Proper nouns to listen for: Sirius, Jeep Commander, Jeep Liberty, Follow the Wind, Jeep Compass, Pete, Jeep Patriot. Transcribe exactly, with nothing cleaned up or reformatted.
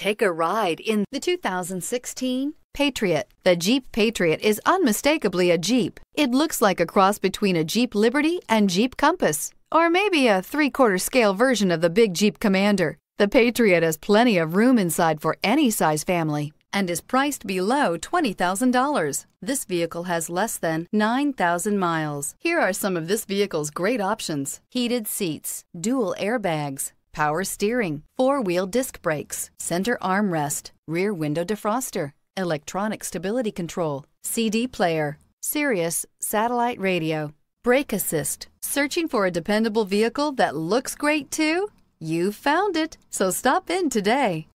Take a ride in the two thousand sixteen Patriot. The Jeep Patriot is unmistakably a Jeep. It looks like a cross between a Jeep Liberty and Jeep Compass, or maybe a three-quarter scale version of the big Jeep Commander. The Patriot has plenty of room inside for any size family and is priced below twenty thousand dollars. This vehicle has less than nine thousand miles. Here are some of this vehicle's great options: heated seats, dual airbags, power steering, four-wheel disc brakes, center armrest, rear window defroster, electronic stability control, C D player, Sirius satellite radio, brake assist. Searching for a dependable vehicle that looks great too? You found it, so stop in today.